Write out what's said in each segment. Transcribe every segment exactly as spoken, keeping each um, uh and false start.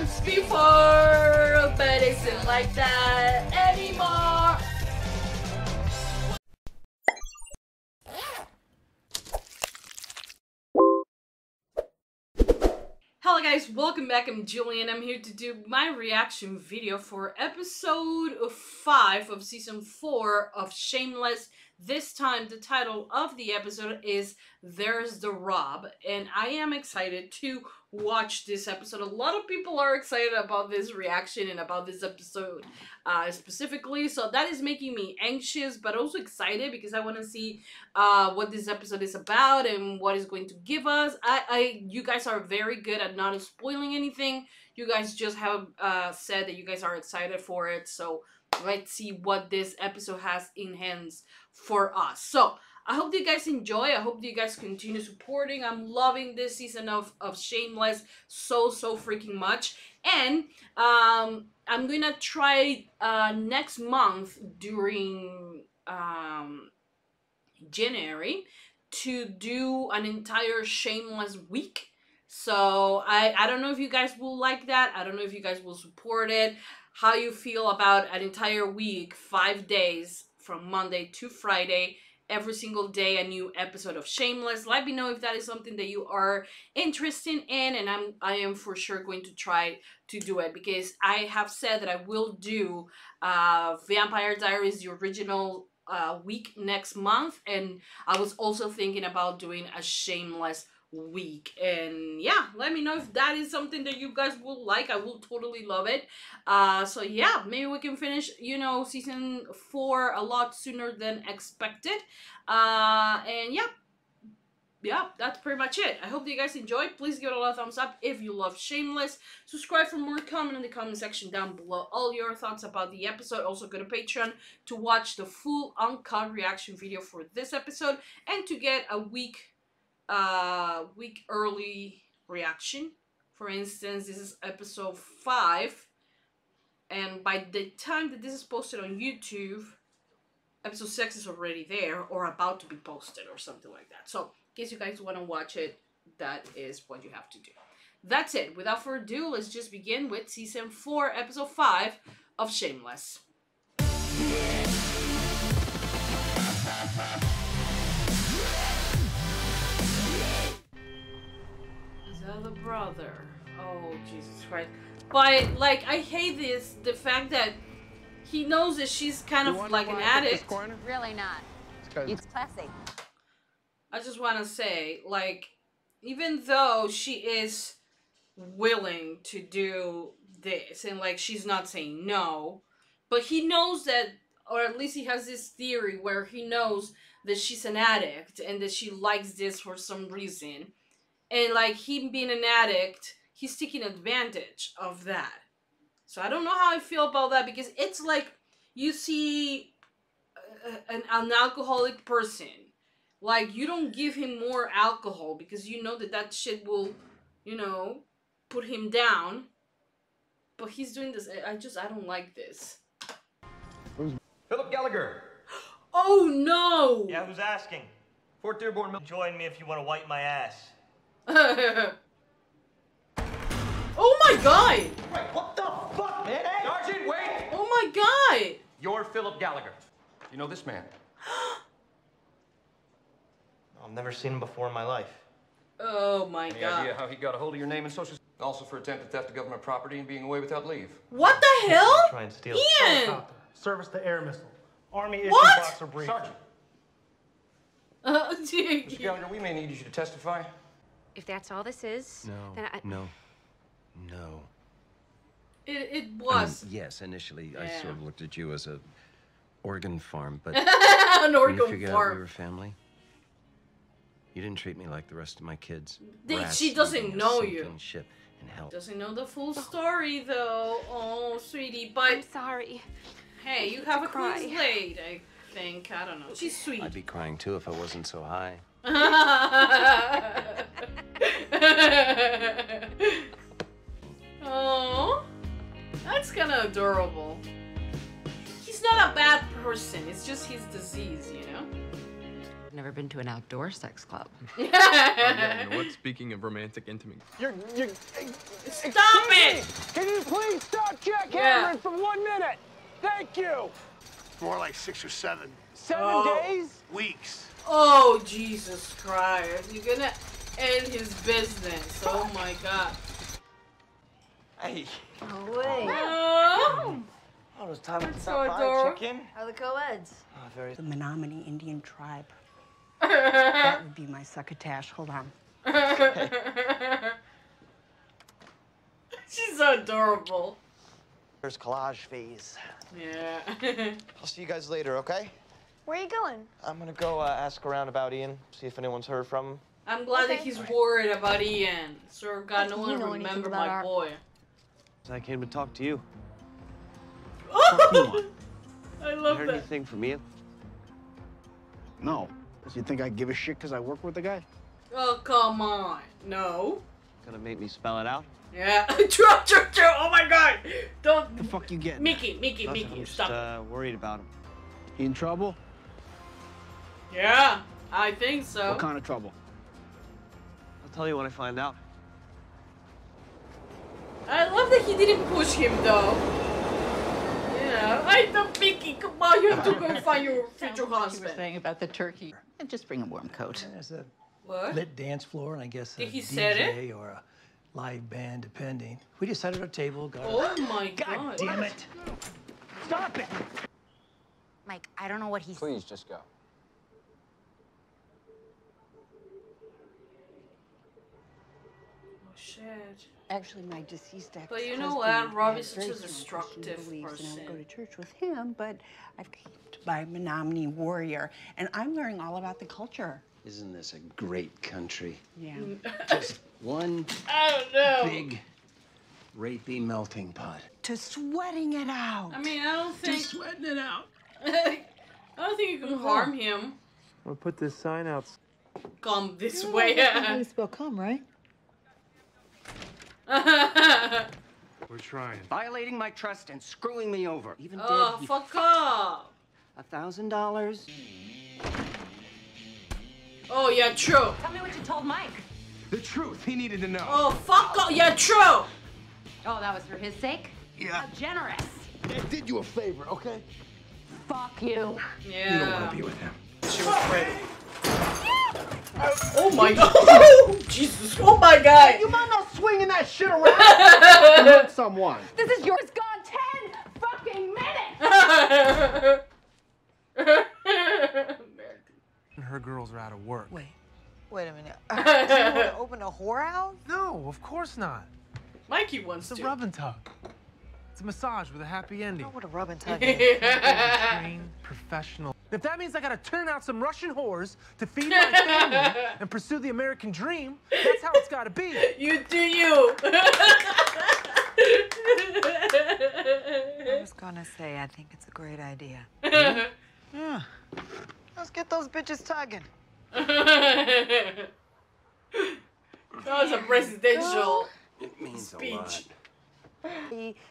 once before, but isn't like that anymore. Hello guys, welcome back. I'm Julian. I'm here to do my reaction video for episode five of season four of Shameless. This time the title of the episode is There's the Rob, and I am excited to watch this episode. A lot of people are excited about this reaction and about this episode uh, specifically, so that is making me anxious but also excited because I want to see uh, what this episode is about and what it's going to give us. I, I, you guys are very good at not spoiling anything. You guys just have uh, said that you guys are excited for it, so let's see what this episode has in hands for us. So I hope that you guys enjoy. I hope that you guys continue supporting. I'm loving this season of, of Shameless so, so freaking much. And um, I'm going to try uh, next month during um, January to do an entire Shameless week. So I, I don't know if you guys will like that. I don't know if you guys will support it. How you feel about an entire week, five days from Monday to Friday, every single day a new episode of Shameless. Let me know if that is something that you are interested in, and I'm I am for sure going to try to do it because I have said that I will do uh, Vampire Diaries, the original uh, week next month, and I was also thinking about doing a Shameless week. And yeah, let me know if that is something that you guys will like. I will totally love it. Uh so yeah, maybe we can finish, you know, season four a lot sooner than expected. Uh and yeah yeah that's pretty much it. I hope that you guys enjoyed. Please give it a lot of thumbs up if you love Shameless. Subscribe for more. Comment in the comment section down below all your thoughts about the episode. Also go to Patreon to watch the full uncut reaction video for this episode and to get a week uh week early reaction. For instance, this is episode five, and by the time that this is posted on YouTube, episode six is already there or about to be posted or something like that. So in case you guys want to watch it, that is what you have to do. That's it. Without further ado, let's just begin with season four, episode five of Shameless. The brother. Oh, Jesus Christ. But, like, I hate this, the fact that he knows that she's kind you of like an addict. Really not. It's, it's classy. I just want to say, like, even though she is willing to do this and, like, she's not saying no, but he knows that, or at least he has this theory where he knows that she's an addict and that she likes this for some reason. And, like, him being an addict, he's taking advantage of that. So I don't know how I feel about that, because it's like you see a, an, an alcoholic person. Like, you don't give him more alcohol because you know that that shit will, you know, put him down. But he's doing this. I just, I don't like this. Who's Philip Gallagher? Oh, no! Yeah, who's asking? Fort Dearborn, join me if you want to wipe my ass. Oh my god! Wait, what the fuck, man? Hey, Sergeant, wait! Oh my god! You're Philip Gallagher. You know this man? I've never seen him before in my life. Oh my god. Any idea how he got a hold of your name and social? Also for attempted theft of government property and being away without leave. What the hell? Try and steal Ian! Service to air missile. Army issue box of brief. Sergeant. Uh, Mister Gallagher, we may need you to testify. If that's all this is, no, then I... No, no. It, it was. I mean, yes, initially, yeah. I sort of looked at you as a organ farm, but... An organ farm. You figured out we were family? You didn't treat me like the rest of my kids. They, Rats, she doesn't know you. Ship and help. Doesn't know the full story, though. Oh, sweetie, but... I'm sorry. Hey, you have a cry. Clean slate, I think. I don't know. She's sweet. I'd be crying, too, if I wasn't so high. Oh, that's kind of adorable. He's not a bad person, it's just his disease, you know? I've never been to an outdoor sex club. Oh, yeah, you know what? Speaking of romantic intimacy. You're, you're, stop it! Me. Can you please stop Jack yeah. Cameron for one minute? Thank you. More like six or seven. Seven oh. days? Weeks. Oh, Jesus Christ. You're gonna end his business. Oh, my God. Hey. Oh, wait. Oh. Oh, it was time to stop by and check in. How are the co-eds? Oh, very... The Menominee Indian tribe. That would be my succotash. Hold on. Okay. She's so adorable. There's collage phase. Yeah. I'll see you guys later, okay? Where are you going? I'm gonna go uh, ask around about Ian, see if anyone's heard from him. I'm glad okay. that he's worried about Ian. Sir, God, no one remember my our... boy. I came to talk to you. Oh! I love you heard that. Anything from Ian? No. Do you think I give a shit because I work with the guy? Oh, come on. No. Gonna make me spell it out? Yeah. True, true, true. Oh my God. Don't. The fuck you getting? Mickey, Mickey, Nothing. Mickey. I'm just, stop. Uh, worried about him. He in trouble? Yeah, I think so. What kind of trouble? I'll tell you when I find out. I love that he didn't push him though. Yeah. I don't, Mickey. Come on, you have to go find your future husband. You were saying about the turkey. And just bring a warm coat. There's a what? lit dance floor, and I guess a D J or a live band, depending. We just sat at our table. Got oh my God! God damn it! Stop it! Mike, I don't know what he's. Please just go. Oh shit! Actually, my deceased ex. But you know what? Robbie's such a destructive person. And I would go to church with him, but I've kept by Menominee warrior, and I'm learning all about the culture. Isn't this a great country? Yeah. Just one I don't know. big rapey melting pot. To sweating it out. I mean, I don't think... To sweating it out. I don't think you can harm him. I'm gonna put this sign out. Come this you know, way. How you spell come, right? We're trying. Violating my trust and screwing me over. Even oh, did fuck off. A thousand dollars. Oh, yeah, true. Tell me what you told Mike. The truth. He needed to know. Oh, fuck off. Yeah, true. Oh, that was for his sake? Yeah. How generous. It did you a favor, okay? Fuck you. Yeah. You don't want to be with him. She was afraid. Oh, my God. Oh, Jesus. Oh, my God. You mind not swinging that shit around? You hurt someone. This is yours. It's gone ten fucking minutes. Her girls are out of work. Wait, wait a minute. Uh, do you want to open a whorehouse? No, of course not. Mikey wants to. It's a rub and tug. It's a massage with a happy ending. I don't know what a rub and tug is. I'm a trained professional. If that means I gotta turn out some Russian whores to feed my family and pursue the American dream, that's how it's gotta be. You do you. I was gonna say, I think it's a great idea. Mm-hmm. Yeah. Let's get those bitches tugging. That was a presidential it means speech. A lot.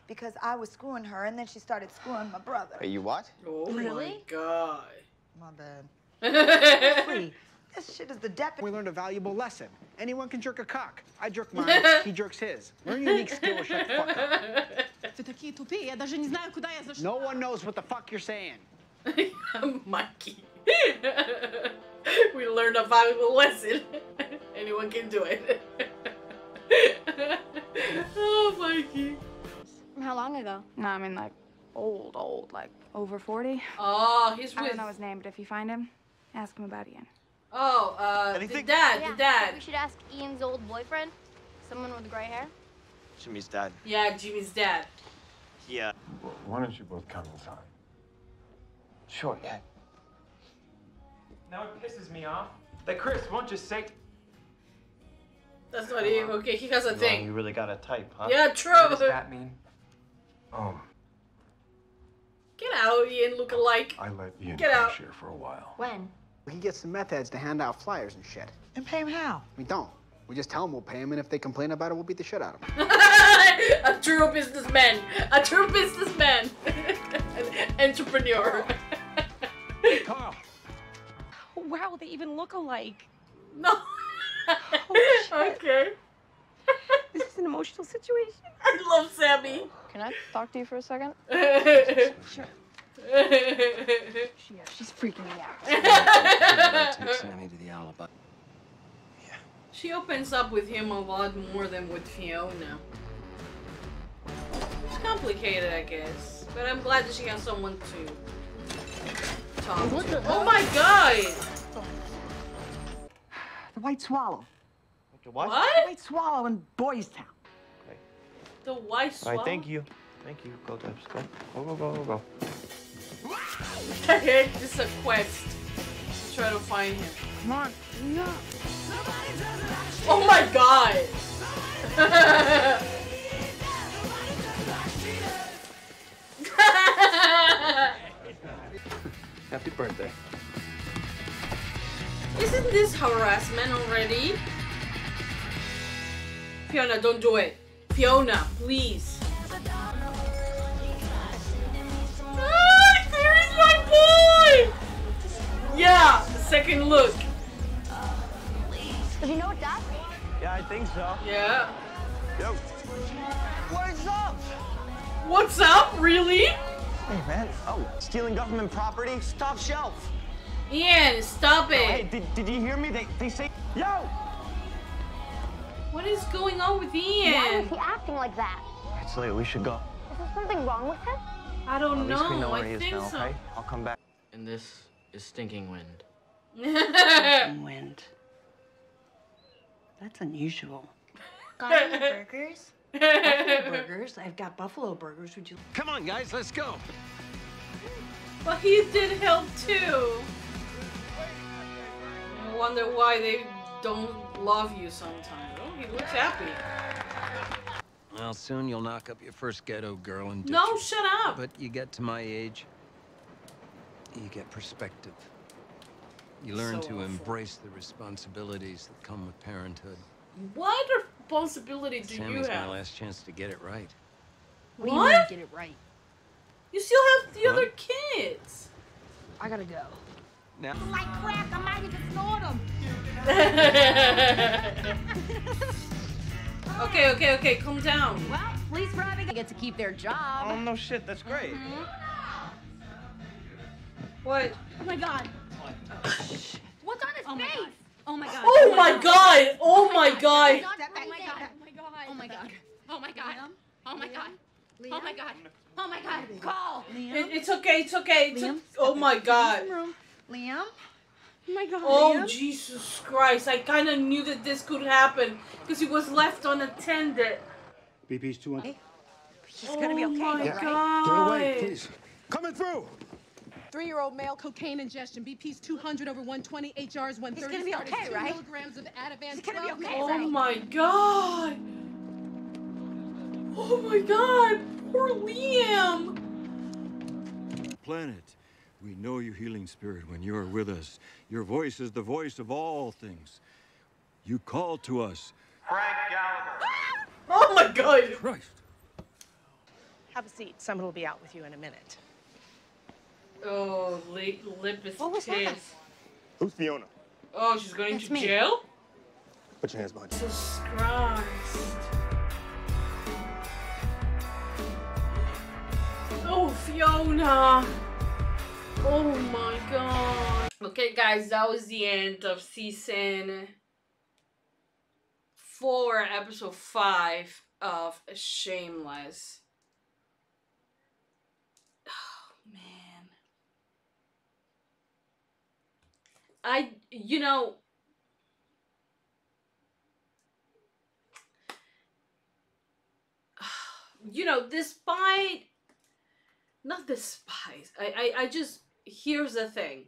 Because I was screwing her, and then she started screwing my brother. Are you what? Oh really? My God. My bad. Wait, this shit is the deputy. We learned a valuable lesson. Anyone can jerk a cock. I jerk mine. He jerks his. Learn unique skill. Shut the fuck up. No one knows what the fuck you're saying. Mikey. We learned a valuable lesson. Anyone can do it. Oh, Mikey. How long ago? No, I mean, like, old, old, like, over forty. Oh, he's with... I don't know his name, but if you find him, ask him about Ian. Oh, uh, the dad, yeah, the dad. We should ask Ian's old boyfriend, someone with gray hair. Jimmy's dad. Yeah, Jimmy's dad. Yeah. Well, why don't you both come inside? Sure, yeah. Now it pisses me off that Chris won't just say... That's not him. Okay, he has a thing. You really got a type, huh? Yeah, true. What does that mean? Oh. Get out, Ian, look alike. I let Ian get out here for a while. When? We can get some meth heads to hand out flyers and shit. And pay him how? We don't. We just tell them we'll pay him, and if they complain about it, we'll beat the shit out of them. A true businessman. A true businessman. An entrepreneur. Carl. Wow, they even look alike. No. Oh, shit. Okay. This is an emotional situation. I love Sammy. Can I talk to you for a second? Sure. She, she's freaking me out. Take Sammy to the alibi. Yeah. She opens up with him a lot more than with Fiona. It's complicated, I guess. But I'm glad that she has someone to talk what to. Oh my god! The White Swallow. The what? The White Swallow in Boys Town. Okay. The White Swallow? Alright, thank you. Thank you. Go, Debs. Go. Go, go, go, go, go. It's a quest to try to find him. Come on. No. Oh my god! Happy birthday. Isn't this harassment already? Fiona, don't do it. Fiona, please. Ah, there is my boy! Yeah, second look. Have you know what that means? Yeah, I think so. Yeah. Yo. What's up? What's up, really? Hey, man. Oh, stealing government property? Stop shelf. Ian, stop it. Oh, hey, did, did you hear me? They, they say, yo! What is going on with Ian? Why is he acting like that? It's late. We should go. Is there something wrong with him? I don't At know. At least we know where I he is now, so. Okay? I'll come back. And this is stinking wind. Stinking wind. That's unusual. Got any burgers? Buffalo burgers. I've got buffalo burgers. Would you? Come on, guys. Let's go. Well, he did help too. I wonder why they don't love you sometimes. He looks happy. Well, soon you'll knock up your first ghetto girl and ditch No, her. Shut up! But you get to my age, you get perspective. You learn so to awful. embrace the responsibilities that come with parenthood. What responsibility do Sammy's you have? Sammy's my last chance to get it right. What? What do you mean get it right? You still have the huh? other kids. I gotta go. Now. Like crack, I might even snort them. Okay, okay, okay, calm down. Well, police probably get to keep their job. Oh, no shit, that's great. Mm-hmm. What? Oh my god. What? Oh, shit. What's on his oh face? Oh my god. Oh my god. Oh my god. Oh my god. Oh my god. Oh my god. Oh my god. Oh my god. Oh my god. Call. Liam. It's okay, it's okay. It's Liam, a... Oh my god. Liam? Oh my god. Oh Liam. Jesus Christ. I kind of knew that this could happen because he was left unattended. B P's two hundred. She's oh gonna be okay. Oh my yeah. god. Get away, please. Coming through. Three-year-old male cocaine ingestion. B P's two hundred over one twenty. H R is one thirty. He's gonna be okay, right? Milligrams of Ativan. He's gonna be okay, oh right? my god. Oh my god. Poor Liam. Planet. We know your healing spirit when you are with us. Your voice is the voice of all things. You call to us. Frank Gallagher. Oh my God! Christ. Have a seat. Someone will be out with you in a minute. Oh, Lip is What was pissed. That? Who's Fiona? Oh, she's going That's to me. Jail? Put your hands behind you. Jesus Christ. Oh, Fiona. Oh my god. Okay guys, that was the end of season four, episode five of Shameless. Oh man. I, you know, you know, despite, not despite, I, I, I just, here's the thing.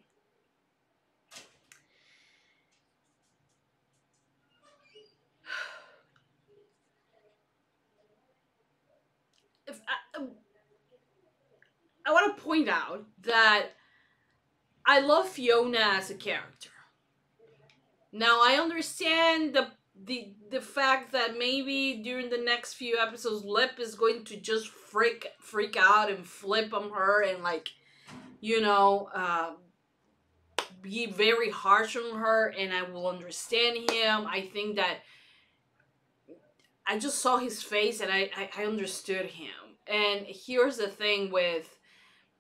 If I, I want to point out that I love Fiona as a character. Now I understand the the the fact that maybe during the next few episodes Lip is going to just freak freak out and flip on her and like, you know, uh, be very harsh on her, and I will understand him. I think that I just saw his face and I, I, I understood him. And here's the thing with,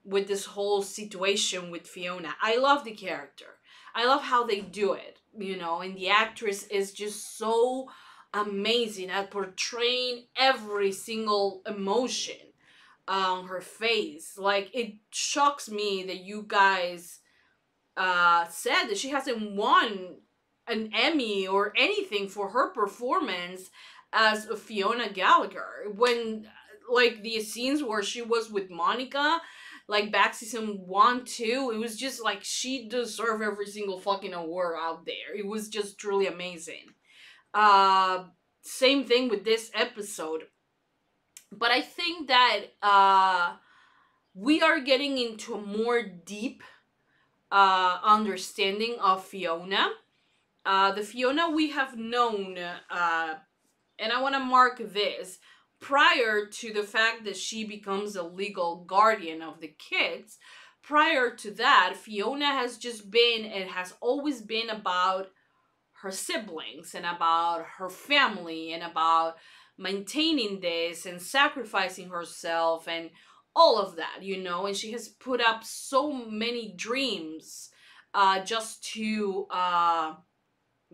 with this whole situation with Fiona. I love the character. I love how they do it, you know, and the actress is just so amazing at portraying every single emotion on her face. Like, it shocks me that you guys uh, said that she hasn't won an Emmy or anything for her performance as Fiona Gallagher, when, like, the scenes where she was with Monica, like back season one, two, it was just like she deserved every single fucking award out there. It was just truly amazing. Uh, same thing with this episode. But I think that uh, we are getting into a more deep uh, understanding of Fiona. Uh, the Fiona we have known, uh, and I want to mark this, prior to the fact that she becomes a legal guardian of the kids, prior to that, Fiona has just been, and has always been, about her siblings and about her family and about maintaining this and sacrificing herself and all of that, you know, and she has put up so many dreams uh, just to uh,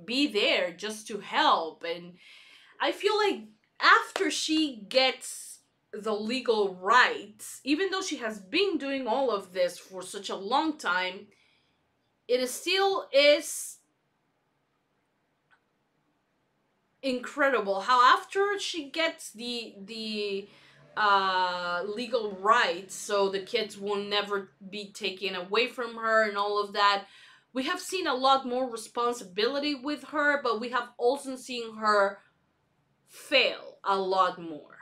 be there, just to help. And I feel like after she gets the legal rights, even though she has been doing all of this for such a long time, it is still is incredible how after she gets the the uh, legal rights, so the kids will never be taken away from her and all of that, we have seen a lot more responsibility with her, but we have also seen her fail a lot more.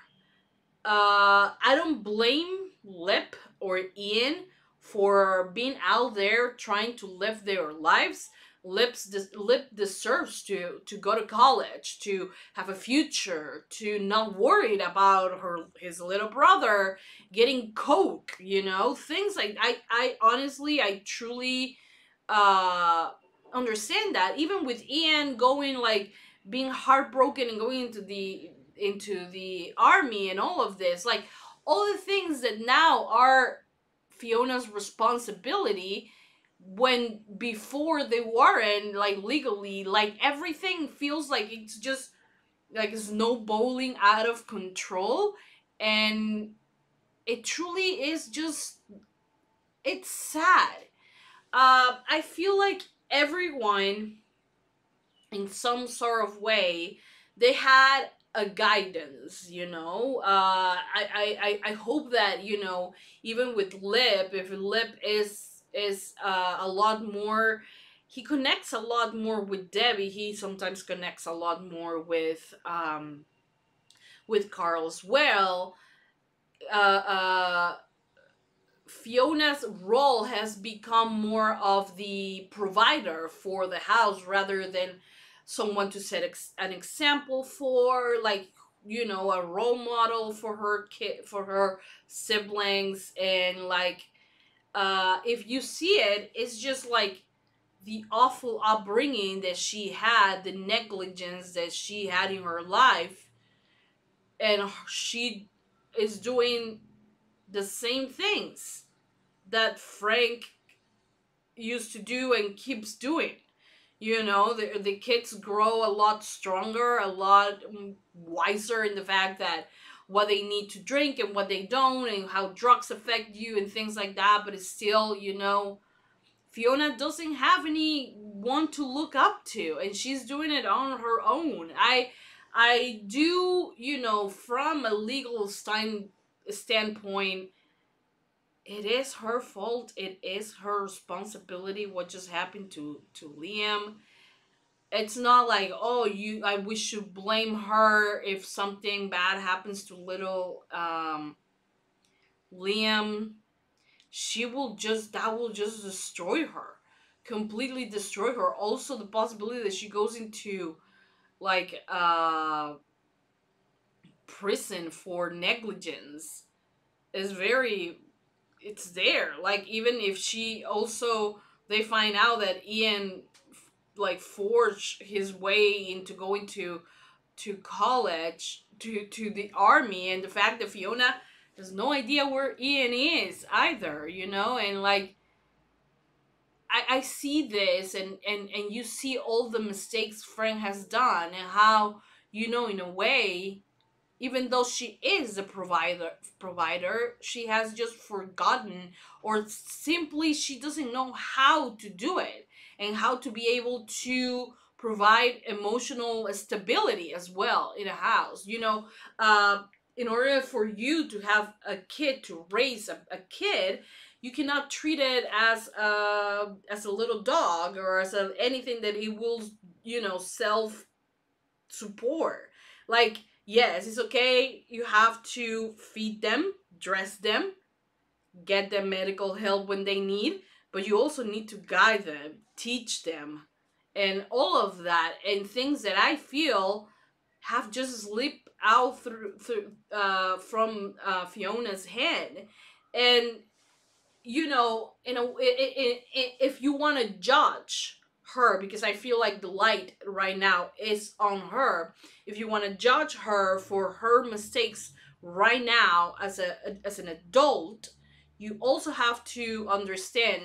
Uh, I don't blame Lip or Ian for being out there trying to live their lives. Lip's des- Lip deserves to, to go to college, to have a future, to not worry about her his little brother getting coke, you know, things like I I honestly, I truly uh, understand that. Even with Ian going, like, being heartbroken and going into the into the army and all of this, like, all the things that now are Fiona's responsibility, when before they weren't, like, legally, like, everything feels like it's just like snowballing out of control, and it truly is just, it's sad. uh, I feel like everyone in some sort of way, they had a guidance, you know. uh I, I I hope that, you know, even with Lip, if Lip is is uh, a lot more, he connects a lot more with Debbie, he sometimes connects a lot more with um with Carl as well. uh, uh Fiona's role has become more of the provider for the house rather than someone to set ex an example for, like, you know, a role model for her kid, for her siblings. And, like, uh, if you see it, it's just like the awful upbringing that she had, the negligence that she had in her life, and she is doing the same things that Frank used to do and keeps doing. You know, the, the kids grow a lot stronger, a lot wiser in the fact that what they need to drink and what they don't, and how drugs affect you and things like that. But it's still, you know, Fiona doesn't have anyone to look up to, and she's doing it on her own. I, I do, you know, from a legal standpoint, standpoint, it is her fault, it is her responsibility what just happened to to Liam. It's not like, oh, you I we should blame her if something bad happens to little um Liam. She will just that will just destroy her, completely destroy her. Also, the possibility that she goes into, like, uh prison for negligence is very, it's there. Like, even if she also they find out that Ian like forged his way into going to to college, to to the army, and the fact that Fiona has no idea where Ian is either, you know, and like I, I see this, and, and, and you see all the mistakes Frank has done, and how, you know, in a way, even though she is a provider, provider, she has just forgotten, or simply she doesn't know how to do it, and how to be able to provide emotional stability as well in a house. You know, uh, in order for you to have a kid, to raise a, a kid, you cannot treat it as a, as a little dog or as a, anything that it will, you know, self-support. Like, yes, it's okay. You have to feed them, dress them, get them medical help when they need, but you also need to guide them, teach them, and all of that, and things that I feel have just slipped out through, through uh, from uh, Fiona's head. And you know, in a, in, in, if you want to judge her, because I feel like the light right now is on her, if you want to judge her for her mistakes right now as a as an adult, you also have to understand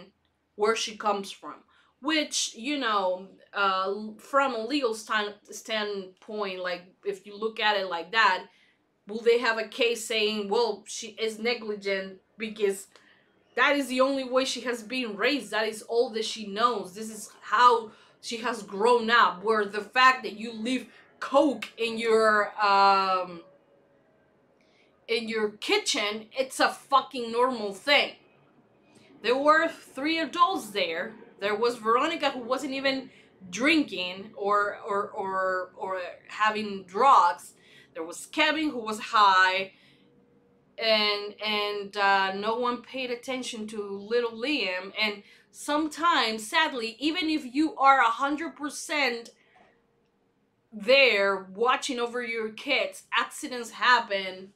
where she comes from, which, you know, uh, from a legal stand, standpoint, like if you look at it like that, will they have a case saying, well, she is negligent because that is the only way she has been raised. That is all that she knows. This is how she has grown up. Where the fact that you leave Coke in your um, in your kitchen, it's a fucking normal thing. There were three adults there. There was Veronica, who wasn't even drinking or or or or having drugs. There was Kevin, who was high. and and uh, no one paid attention to little Liam. And sometimes, sadly, even if you are a hundred percent there watching over your kids, accidents happen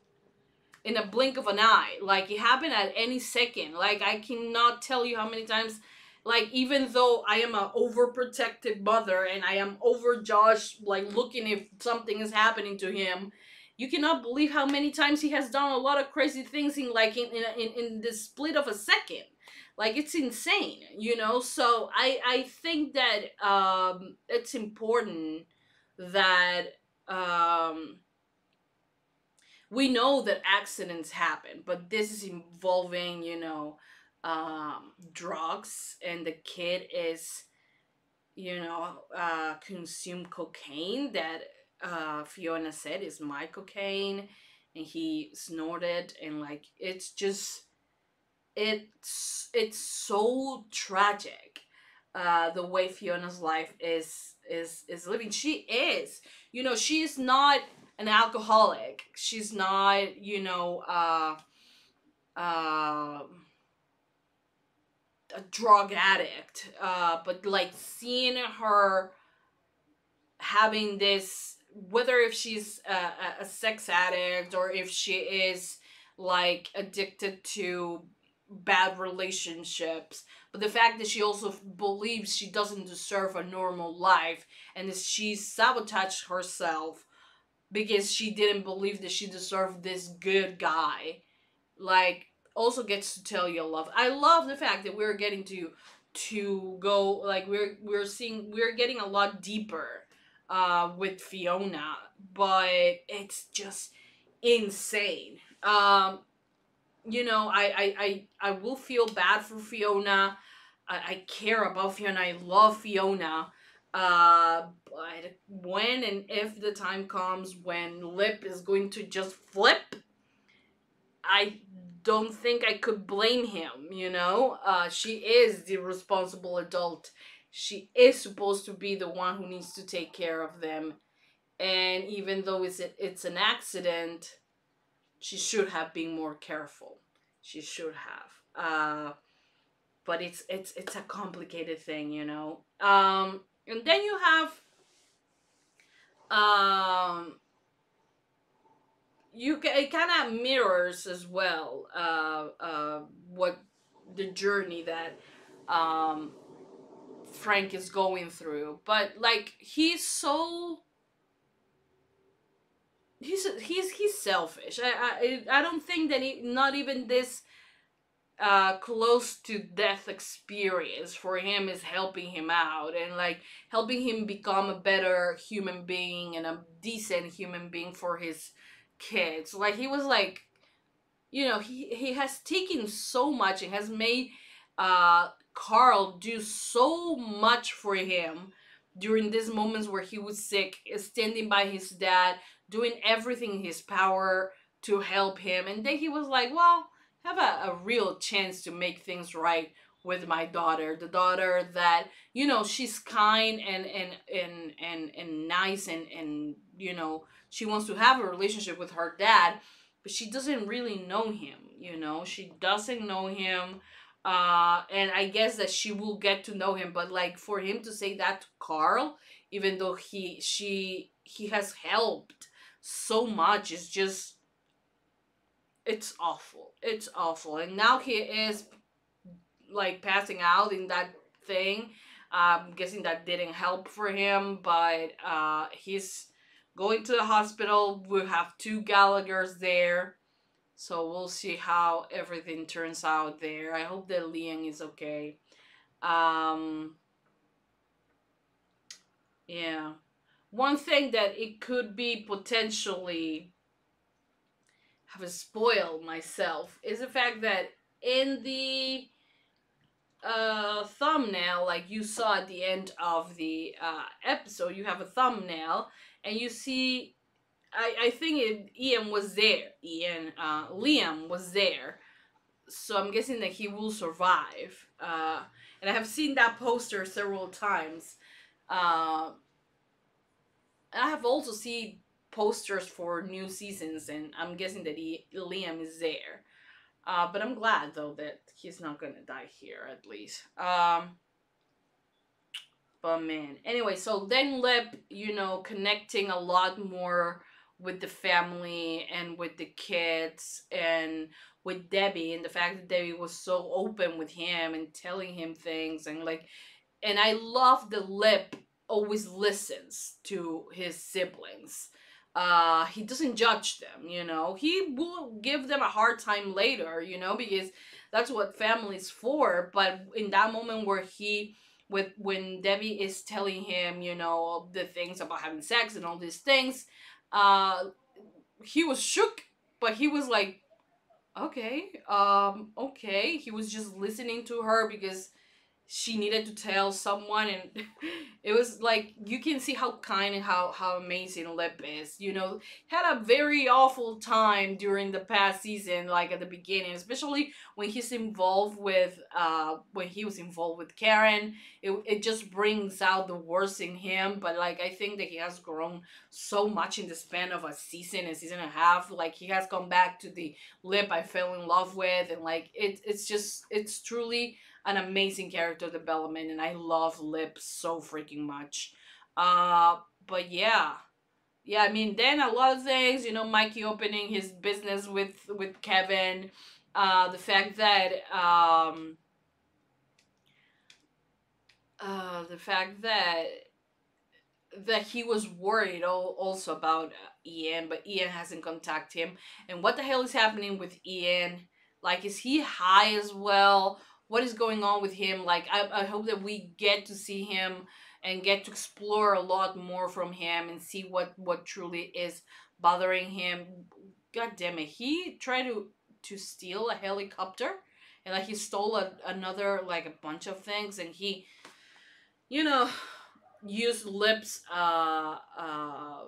in a blink of an eye. Like, it happened at any second. Like, I cannot tell you how many times, like, even though I am an overprotective mother and I am overjudged, like looking if something is happening to him, you cannot believe how many times he has done a lot of crazy things in like in in, in the split of a second. Like, it's insane, you know? So I, I think that um, it's important that um, we know that accidents happen, but this is involving, you know, um, drugs, and the kid is, you know, uh, consume cocaine that uh Fiona said is my cocaine, and he snorted, and like it's just it's it's so tragic, uh the way Fiona's life is is is living. She is, you know, she is not an alcoholic, she's not, you know, uh uh a drug addict, uh but like seeing her having this, whether if she's a, a sex addict or if she is like addicted to bad relationships, but the fact that she also believes she doesn't deserve a normal life, and that she sabotaged herself because she didn't believe that she deserved this good guy, like, also gets to tell you a lot. I love the fact that we're getting to to go, like, we're we're seeing we're getting a lot deeper Uh, with Fiona, but it's just insane. Um, you know, I, I, I, I will feel bad for Fiona. I, I care about Fiona. I love Fiona. Uh, but when and if the time comes when Lip is going to just flip, I don't think I could blame him, you know? Uh, she is the responsible adult. She is supposed to be the one who needs to take care of them. And even though it's, a, it's an accident, she should have been more careful. She should have. Uh, but it's, it's, it's a complicated thing, you know. Um, and then you have... Um, you ca it kind of mirrors as well uh, uh, what the journey that... Um, Frank is going through, but like he's so he's he's he's selfish. I I I don't think that he, not even this uh close to death experience for him is helping him out and like helping him become a better human being and a decent human being for his kids. Like he was like, you know, he he has taken so much and has made uh Carl do so much for him during these moments where he was sick, standing by his dad, doing everything in his power to help him. And then he was like, well, have a, a real chance to make things right with my daughter, the daughter that, you know, she's kind and and and and, and nice and, and, you know, she wants to have a relationship with her dad, but she doesn't really know him, you know, she doesn't know him. Uh, and I guess that she will get to know him, but like for him to say that to Carl, even though he, she, he has helped so much, is just, it's awful. It's awful. And now he is like passing out in that thing. I'm guessing that didn't help for him, but uh, he's going to the hospital. We have two Gallaghers there. So we'll see how everything turns out there. I hope that Liam is okay. Um, yeah. One thing that it could be potentially have spoiled myself is the fact that in the uh, thumbnail, like you saw at the end of the uh, episode, you have a thumbnail and you see... I, I think it, Ian was there. Ian, uh, Liam was there. So I'm guessing that he will survive. Uh, and I have seen that poster several times. Uh, and I have also seen posters for new seasons, and I'm guessing that he, Liam is there. Uh, but I'm glad, though, that he's not gonna die here, at least. Um, but, man. Anyway, so then Lip, you know, connecting a lot more with the family and with the kids and with Debbie, and the fact that Debbie was so open with him and telling him things, and like, and I love that Lip always listens to his siblings. Uh, he doesn't judge them, you know. He will give them a hard time later, you know, because that's what family's for. But in that moment where he, with when Debbie is telling him, you know, the things about having sex and all these things, uh he was shook, but he was like, okay, um okay. He was just listening to her because she needed to tell someone, and it was like you can see how kind and how how amazing Lip is, you know. Had a very awful time during the past season, like at the beginning, especially when he's involved with uh when he was involved with Karen. It, it just brings out the worst in him, but like I think that he has grown so much in the span of a season and season and a half. Like he has come back to the Lip I fell in love with, and like it it's just it's truly an amazing character development, and I love Lip so freaking much. Uh, but yeah. Yeah, I mean, then a lot of things, you know, Mikey opening his business with, with Kevin. Uh, the fact that, um, uh, the fact that, that he was worried also about Ian, but Ian hasn't contacted him. And what the hell is happening with Ian? Like, is he high as well? What is going on with him? Like, I, I hope that we get to see him and get to explore a lot more from him and see what, what truly is bothering him. God damn it. He tried to, to steal a helicopter, and like he stole a, another, like a bunch of things, and he, you know, used Lip's uh, uh,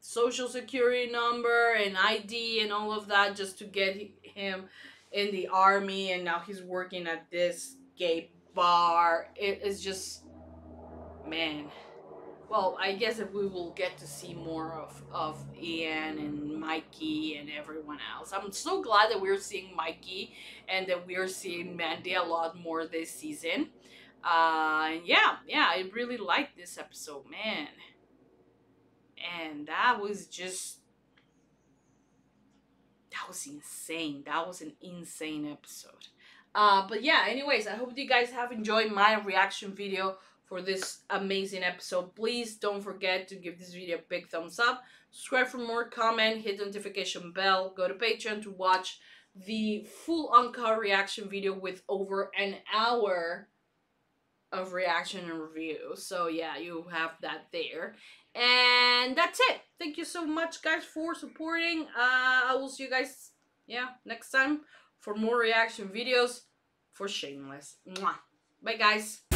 social security number and I D and all of that just to get him in the army, and now he's working at this gay bar. It is just, man. Well, I guess that we will get to see more of, of Ian and Mikey and everyone else. I'm so glad that we're seeing Mikey and that we're seeing Mandy a lot more this season. Uh, yeah, yeah, I really liked this episode, man. And that was just... That was insane. That was an insane episode. Uh, but yeah, anyways, I hope you guys have enjoyed my reaction video for this amazing episode. Please don't forget to give this video a big thumbs up. Subscribe for more, comment, hit the notification bell. Go to Patreon to watch the full uncut reaction video with over an hour of reaction and review. So yeah, you have that there. And that's it. Thank you so much, guys, for supporting. Uh, I will see you guys, yeah, next time for more reaction videos for Shameless. Mwah. Bye, guys.